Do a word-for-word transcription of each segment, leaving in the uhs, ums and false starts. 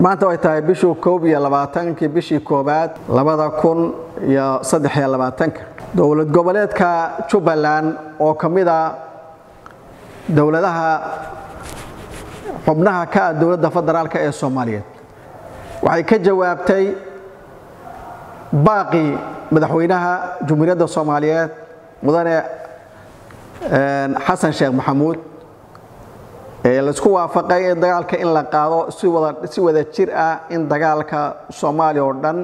maanta way tahay bishii koob iyo labaatan-ka bishii koobaad laba kun iyo saddex iyo labaatan-ka dowlad goboleedka Jubbaland oo kamid ah dowladaha xubnaha ka dowladda federaalka ee Soomaaliya waxay ka jawaabtay باقي مدحوينها جمهورية الصوماليات مدن حسن شيخ محمود لسكوا فقاي دجالك إن لقاضو سوى سوى ذكر إن دجالك الصومالي أردن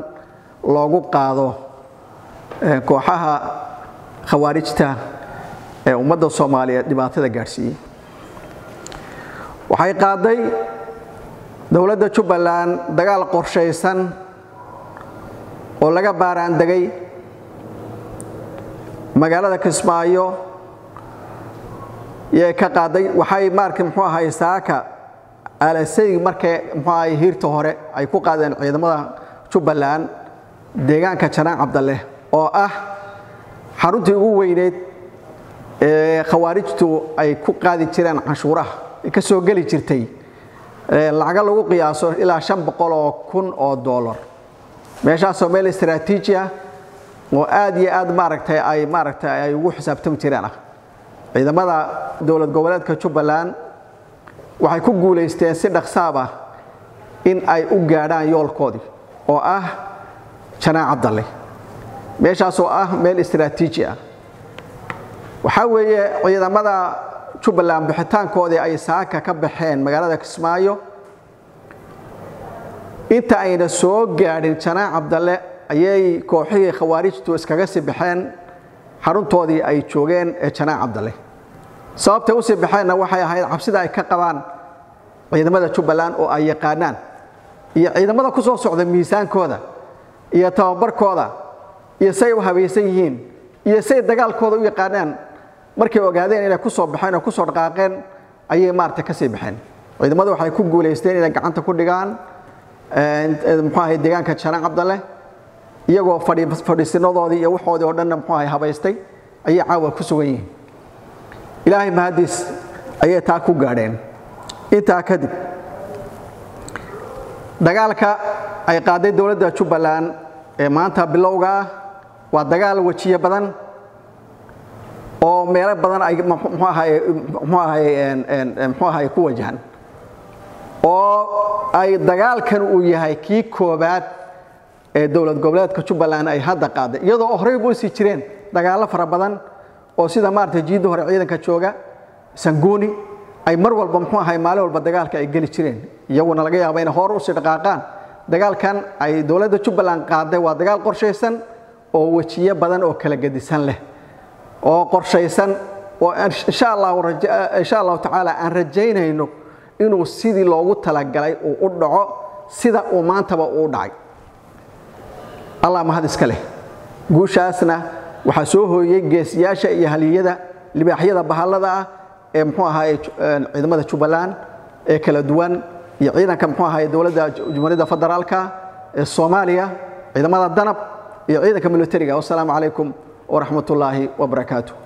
لوجو قاضو كوحها خوارجتا ومدن الصوماليات دماثة الجرسي وحي قاضي دولة Jubbaland دجال قرشيسن oo laga baaraan dagay magaalada Kismayo ee ka qaaday waxay markii muxuu ahaay saaka alasay markii muxuu ahaay hirta hore ay ku qaadeen ciidamada Jubbaland deegaanka Janaan Cabdalle oo ah xaruntii ugu weyneed ee khawaarijtu ay ku qaadi jireen cashuuraha ee ka soo gali jirtay lacag lagu qiyaaso ilaa shan boqol oo kun oo dollar meesha Soomaaliya istaraatiijiya oo aad iyo aad maaragtay ay maaragtay ay ugu xisaabtami jireen ciidamada dowlad goboleedka Jubbaland waxay ku guuleysteen si dhaqsaab ah in ay u gaadhaan yoolkoodii oo ah Janaan Cabdalle meesha soo ah meel istaraatiijiya waxa weeye ciidamada Jubbaland bixitaankoodii ay saaka ka baxeen magaalada Kismaayo inta ayna soo gaadhin Janaan Cabdalle ayay kooxihii khawaarijtu iskaga sii baxeen xaruntoodii ay joogeen ee Janaan Cabdalle sababta uu sii baxayna waxay ahayd cabsida ay ka qabaan ciidamada Jubbaland oo ay yaqaanaan iyo ciidamada ku soo socda miisaankooda iyo tababarkooda iyo say u habaysan yihiin iyo say dagaalkooda u yaqaanaan markay ogaadeen inay ku soo baxeen oo ku soo dhaqaaqeen ayay maarta ka sii baxeen ciidamada waxay ku guuleysteen inay gacanta ku dhigaan محاهد ديجان كشنان عبد الله يجوا فري فري سنوات هذه يوحوا دورنا محاهد هبايستي أي عاوة كسوعي إلهي مهديس أي تأكو قارن إتأكد دجال كا أي قادة دولة Jubbaland ما أنت بلوجا ودجال وشيء بدن أو ميرة بدن أي محاهد محاهد محاهد قوة جهان oo ay dagaalkan uu yahay ki koobaad ee dowlad goboleedka Jubbaland ay hadda qaaday iyadoo horey buu si jireen dagaalo fara badan oo sida maartay jiido hore ciidanka jooga sangooni ay mar walba muxuu ahaay maalin walba dagaalka ay gali jireen iyaguna laga yaabay in hor u si dhaqaaqaan dagaalkan ay dowladda Jubbaland qaaday waa dagaal qorsheysan oo wajiye badan oo kala gadisan leh oo qorsheysan oo insha Allah insha Allah ta'ala aan rajaynayno inuu sidii loogu talagalay oo u dhaco sida uu maanta ba u dhacay Allah ma hadis kale guushaasna waxa soo hooyay geesiyaasha iyo haliyada libaaxyada bahalada ah ee muxuu ahaay ciidamada Jubbaland ee kala duwan iyo ciidanka muxuu ahaay dowladda Jamhuuriyadda Federaalka ee Soomaaliya ciidamada danab iyo ciidanka militariga. Assalaamu alaykum wa rahmatullahi wa barakaatuh.